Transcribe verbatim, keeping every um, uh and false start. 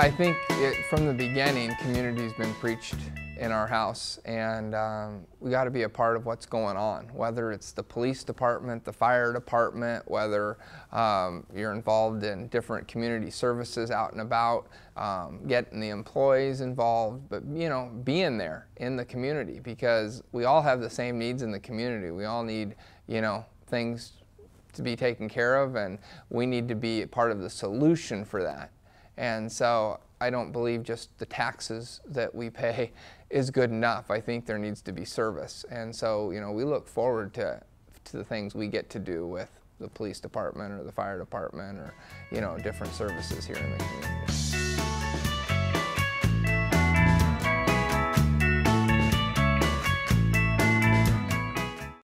I think it, from the beginning, community's been preached in our house, and um, we got to be a part of what's going on, whether it's the police department, the fire department, whether um, you're involved in different community services out and about, um, getting the employees involved, but you know, being there in the community, because we all have the same needs in the community. We all need, you know, things to be taken care of, and we need to be a part of the solution for that. And so I don't believe just the taxes that we pay is good enough. I think there needs to be service. And so, you know, we look forward to, to the things we get to do with the police department or the fire department or, you know, different services here in the community.